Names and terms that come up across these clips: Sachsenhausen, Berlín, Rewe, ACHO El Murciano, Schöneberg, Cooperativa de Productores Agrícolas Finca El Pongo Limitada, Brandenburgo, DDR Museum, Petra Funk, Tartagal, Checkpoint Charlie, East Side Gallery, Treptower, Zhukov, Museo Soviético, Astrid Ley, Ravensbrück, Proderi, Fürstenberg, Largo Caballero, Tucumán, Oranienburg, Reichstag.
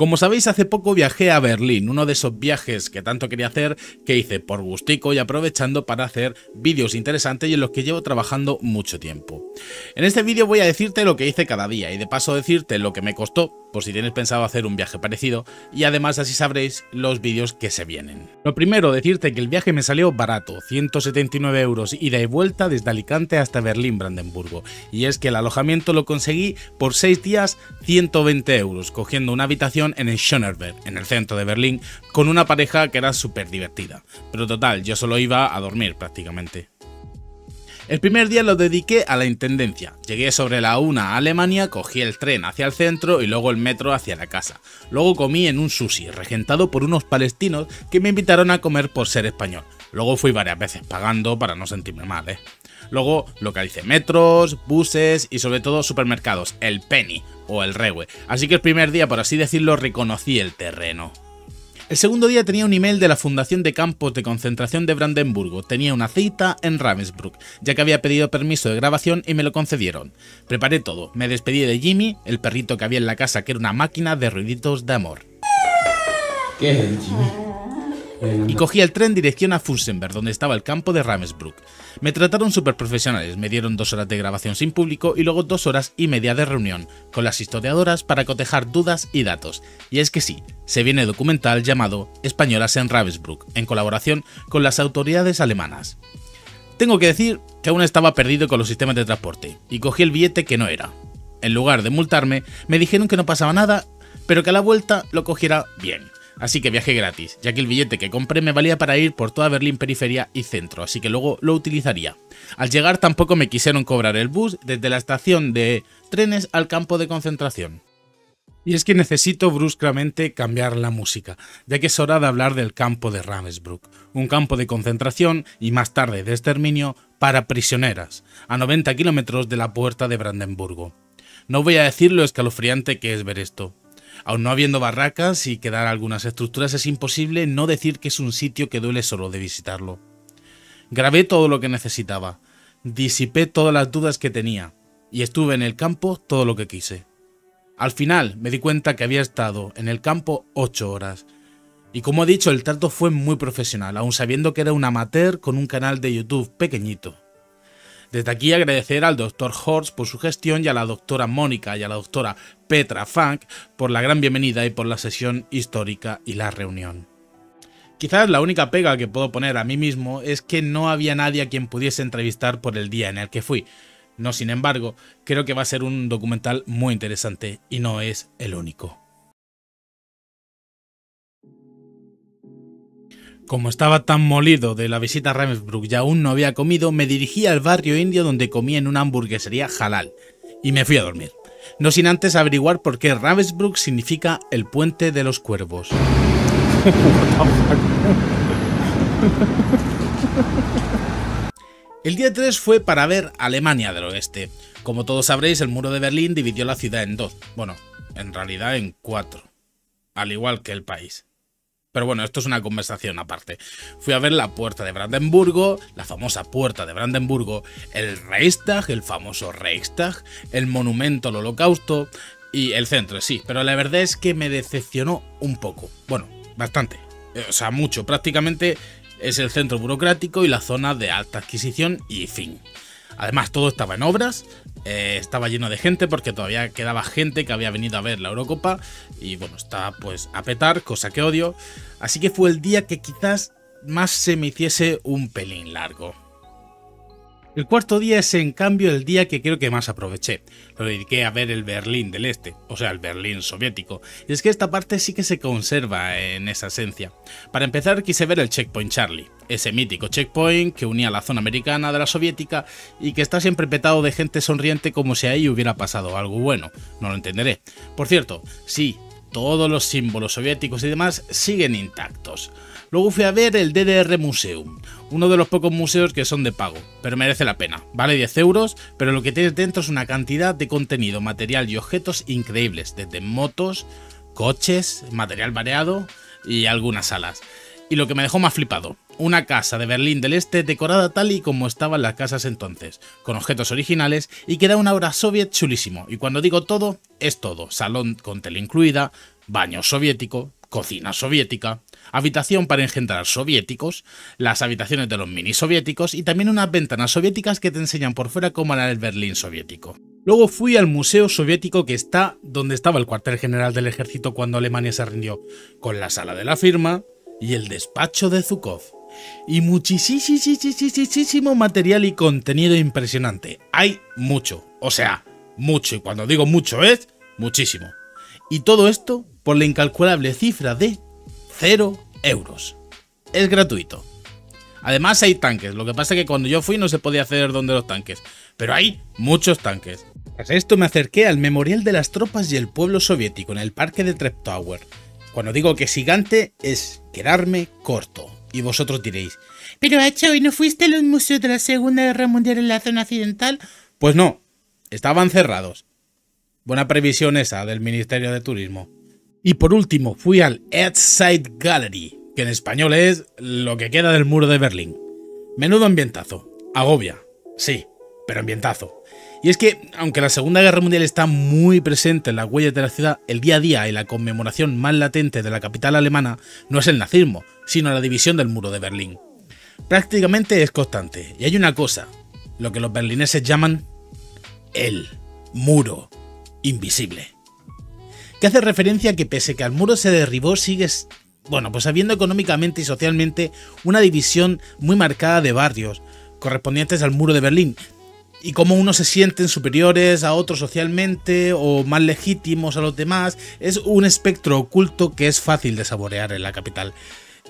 Como sabéis, hace poco viajé a Berlín, uno de esos viajes que tanto quería hacer, que hice por gustico y aprovechando para hacer vídeos interesantes y en los que llevo trabajando mucho tiempo. En este vídeo voy a decirte lo que hice cada día y de paso decirte lo que me costó, por si tienes pensado hacer un viaje parecido, y además así sabréis los vídeos que se vienen. Lo primero, decirte que el viaje me salió barato, 179 euros ida y vuelta desde Alicante hasta Berlín, Brandenburgo, y es que el alojamiento lo conseguí por 6 días 120 euros, cogiendo una habitación en el Schöneberg, en el centro de Berlín, con una pareja que era súper divertida, pero total, yo solo iba a dormir prácticamente. El primer día lo dediqué a la intendencia. Llegué sobre la 1 a Alemania, cogí el tren hacia el centro y luego el metro hacia la casa. Luego comí en un sushi, regentado por unos palestinos que me invitaron a comer por ser español. Luego fui varias veces pagando para no sentirme mal, Luego localicé metros, buses y sobre todo supermercados, el Penny o el Rewe. Así que el primer día, por así decirlo, reconocí el terreno. El segundo día tenía un email de la Fundación de Campos de Concentración de Brandenburgo, tenía una cita en Ravensbrück, ya que había pedido permiso de grabación y me lo concedieron. Preparé todo, me despedí de Jimmy, el perrito que había en la casa que era una máquina de ruiditos de amor. ¿Qué es el Jimmy? Y cogí el tren dirección a Fürstenberg, donde estaba el campo de Ravensbrück. Me trataron súper profesionales, me dieron 2 horas de grabación sin público y luego 2 horas y media de reunión con las historiadoras para cotejar dudas y datos. Y es que sí, se viene documental llamado Españolas en Ravensbrück, en colaboración con las autoridades alemanas. Tengo que decir que aún estaba perdido con los sistemas de transporte y cogí el billete que no era. En lugar de multarme, me dijeron que no pasaba nada, pero que a la vuelta lo cogiera bien. Así que viajé gratis, ya que el billete que compré me valía para ir por toda Berlín periferia y centro, así que luego lo utilizaría. Al llegar tampoco me quisieron cobrar el bus desde la estación de trenes al campo de concentración. Y es que necesito bruscamente cambiar la música, ya que es hora de hablar del campo de Ravensbrück, un campo de concentración y más tarde de exterminio para prisioneras, a 90 kilómetros de la puerta de Brandenburgo. No voy a decir lo escalofriante que es ver esto. Aún no habiendo barracas y quedar algunas estructuras, es imposible no decir que es un sitio que duele solo de visitarlo. Grabé todo lo que necesitaba, disipé todas las dudas que tenía y estuve en el campo todo lo que quise. Al final me di cuenta que había estado en el campo 8 horas. Y como he dicho, el trato fue muy profesional, aun sabiendo que era un amateur con un canal de YouTube pequeñito. Desde aquí agradecer al Dr. Horst por su gestión y a la doctora Mónica y a la doctora Petra Funk por la gran bienvenida y por la sesión histórica y la reunión. Quizás la única pega que puedo poner a mí mismo es que no había nadie a quien pudiese entrevistar por el día en el que fui. No, sin embargo, creo que va a ser un documental muy interesante y no es el único. Como estaba tan molido de la visita a Ravensbrück y aún no había comido, me dirigí al barrio indio donde comí en una hamburguesería halal y me fui a dormir. No sin antes averiguar por qué Ravensbrück significa el puente de los cuervos. El día 3 fue para ver Alemania del Oeste. Como todos sabréis, el muro de Berlín dividió la ciudad en 2, bueno, en realidad en 4, al igual que el país. Pero bueno, esto es una conversación aparte. Fui a ver la puerta de Brandenburgo, la famosa puerta de Brandenburgo, el Reichstag, el famoso Reichstag, el monumento al Holocausto y el centro, sí. Pero la verdad es que me decepcionó un poco. Bueno, bastante. O sea, mucho. Prácticamente es el centro burocrático y la zona de alta adquisición y fin. Además, todo estaba en obras, estaba lleno de gente porque todavía quedaba gente que había venido a ver la Eurocopa y bueno, estaba pues a petar, cosa que odio. Así que fue el día que quizás más se me hiciese un pelín largo. El cuarto día es en cambio el día que creo que más aproveché. Lo dediqué a ver el Berlín del Este, o sea el Berlín soviético, y es que esta parte sí que se conserva en esa esencia. Para empezar quise ver el Checkpoint Charlie, ese mítico checkpoint que unía la zona americana de la soviética y que está siempre petado de gente sonriente como si ahí hubiera pasado algo bueno, no lo entenderé. Por cierto, sí, todos los símbolos soviéticos y demás siguen intactos. Luego fui a ver el DDR Museum, uno de los pocos museos que son de pago, pero merece la pena. Vale 10 euros, pero lo que tienes dentro es una cantidad de contenido, material y objetos increíbles, desde motos, coches, material variado y algunas salas. Y lo que me dejó más flipado, una casa de Berlín del Este decorada tal y como estaban las casas entonces, con objetos originales y que da una aura soviet chulísimo. Y cuando digo todo, es todo. Salón con tele incluida, baño soviético, cocina soviética, habitación para engendrar soviéticos, las habitaciones de los mini soviéticos y también unas ventanas soviéticas que te enseñan por fuera cómo era el Berlín soviético. Luego fui al Museo Soviético, que está donde estaba el cuartel general del ejército cuando Alemania se rindió, con la sala de la firma y el despacho de Zhukov. Y muchísimo material y contenido impresionante. Hay mucho, o sea, mucho, y cuando digo mucho es muchísimo. Y todo esto por la incalculable cifra de 0 euros. Es gratuito. Además hay tanques, lo que pasa es que cuando yo fui no se podía hacer donde los tanques, pero hay muchos tanques. Tras esto me acerqué al Memorial de las Tropas y el Pueblo Soviético en el parque de Treptower. Cuando digo que es gigante es quedarme corto. Y vosotros diréis, pero Hacho, ¿y no fuiste a los museos de la Segunda Guerra Mundial en la zona occidental? Pues no, estaban cerrados. Buena previsión esa del Ministerio de Turismo. Y por último fui al East Side Gallery, que en español es lo que queda del muro de Berlín. Menudo ambientazo. Agobia, sí, pero ambientazo. Y es que, aunque la Segunda Guerra Mundial está muy presente en las huellas de la ciudad, el día a día y la conmemoración más latente de la capital alemana no es el nazismo, sino la división del muro de Berlín. Prácticamente es constante, y hay una cosa, lo que los berlineses llaman el muro invisible, que hace referencia a que pese que el muro se derribó, sigue, bueno, pues habiendo económicamente y socialmente una división muy marcada de barrios correspondientes al muro de Berlín, y cómo unos se sienten superiores a otros socialmente o más legítimos a los demás. Es un espectro oculto que es fácil de saborear en la capital.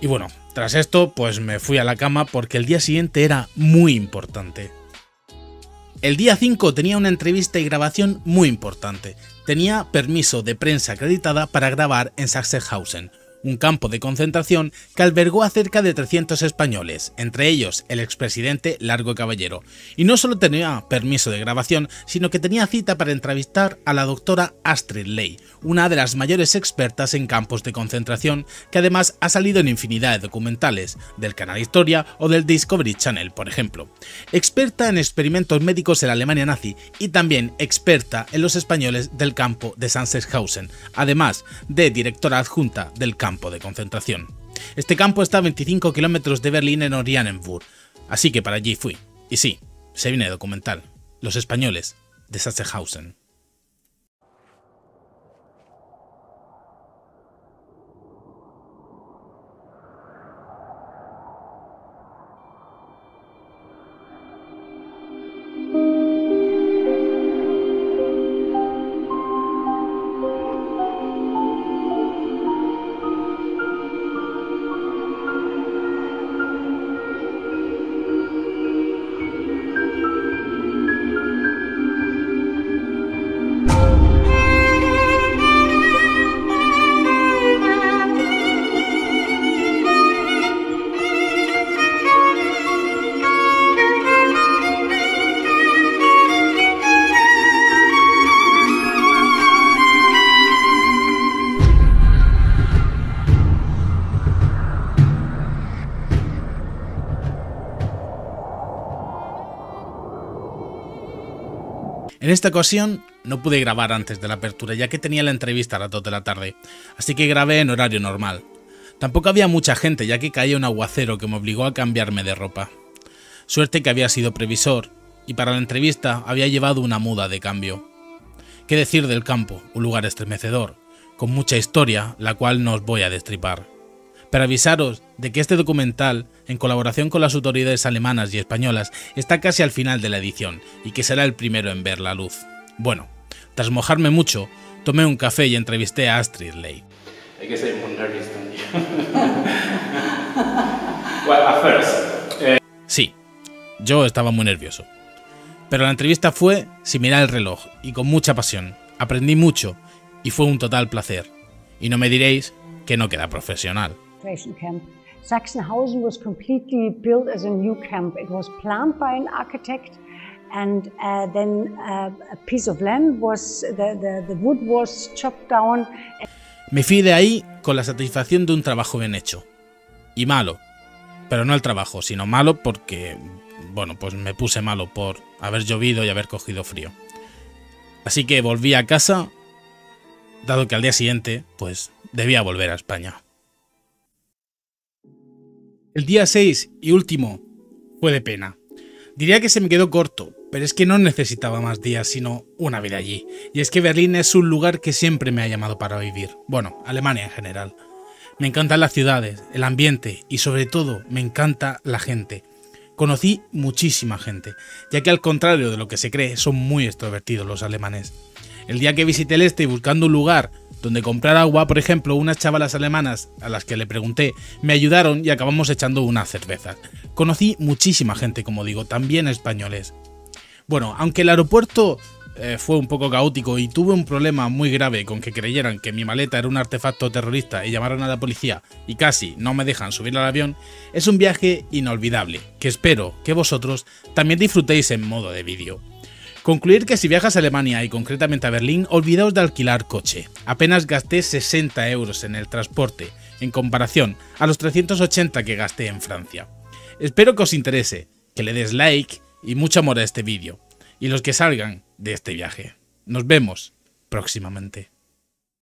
Y bueno, tras esto pues me fui a la cama porque el día siguiente era muy importante. El día 5 tenía una entrevista y grabación muy importante. Tenía permiso de prensa acreditada para grabar en Sachsenhausen, un campo de concentración que albergó a cerca de 300 españoles, entre ellos el expresidente Largo Caballero. Y no solo tenía permiso de grabación, sino que tenía cita para entrevistar a la doctora Astrid Ley, una de las mayores expertas en campos de concentración, que además ha salido en infinidad de documentales, del canal Historia o del Discovery Channel, por ejemplo. Experta en experimentos médicos en la Alemania nazi y también experta en los españoles del campo de Sachsenhausen, además de directora adjunta del campo de concentración. Este campo está a 25 kilómetros de Berlín en Oranienburg, así que para allí fui. Y sí, se viene documental, los españoles de Sachsenhausen. En esta ocasión no pude grabar antes de la apertura, ya que tenía la entrevista a las 2 de la tarde, así que grabé en horario normal. Tampoco había mucha gente, ya que caía un aguacero que me obligó a cambiarme de ropa. Suerte que había sido previsor, y para la entrevista había llevado una muda de cambio. ¿Qué decir del campo? Un lugar estremecedor, con mucha historia, la cual no os voy a destripar. Pero avisaros de que este documental, en colaboración con las autoridades alemanas y españolas, está casi al final de la edición y que será el primero en ver la luz. Bueno, tras mojarme mucho, tomé un café y entrevisté a Astrid Ley. I guess I'm more nervous than you. Well, at first, Sí, yo estaba muy nervioso. Pero la entrevista fue sin mirar el reloj y con mucha pasión. Aprendí mucho y fue un total placer. Y no me diréis que no queda profesional. Camp. Sachsenhausen was completely built as a new camp. It was planned by an architect, and then a piece of land was the wood was chopped down. Me fui de ahí con la satisfacción de un trabajo bien hecho. y malo. Pero no el trabajo, sino malo porque, bueno, pues me puse malo por haber llovido y haber cogido frío. Así que volví a casa, dado que al día siguiente, pues, debía volver a España. El día 6 y último fue de pena. Diría que se me quedó corto, pero es que no necesitaba más días, sino una vida allí. Y es que Berlín es un lugar que siempre me ha llamado para vivir. Bueno, Alemania en general. Me encantan las ciudades, el ambiente y sobre todo me encanta la gente. Conocí muchísima gente, ya que al contrario de lo que se cree, son muy extrovertidos los alemanes. El día que visité el este y buscando un lugar donde comprar agua, por ejemplo, unas chavalas alemanas a las que le pregunté me ayudaron y acabamos echando unas cervezas. Conocí muchísima gente, como digo, también españoles. Bueno, aunque el aeropuerto fue un poco caótico y tuve un problema muy grave con que creyeran que mi maleta era un artefacto terrorista y llamaron a la policía y casi no me dejan subir al avión, es un viaje inolvidable, que espero que vosotros también disfrutéis en modo de vídeo. Concluir que si viajas a Alemania y concretamente a Berlín, olvidaos de alquilar coche. Apenas gasté 60 euros en el transporte, en comparación a los 380 que gasté en Francia. Espero que os interese, que le des like y mucho amor a este vídeo, y los que salgan de este viaje. Nos vemos próximamente.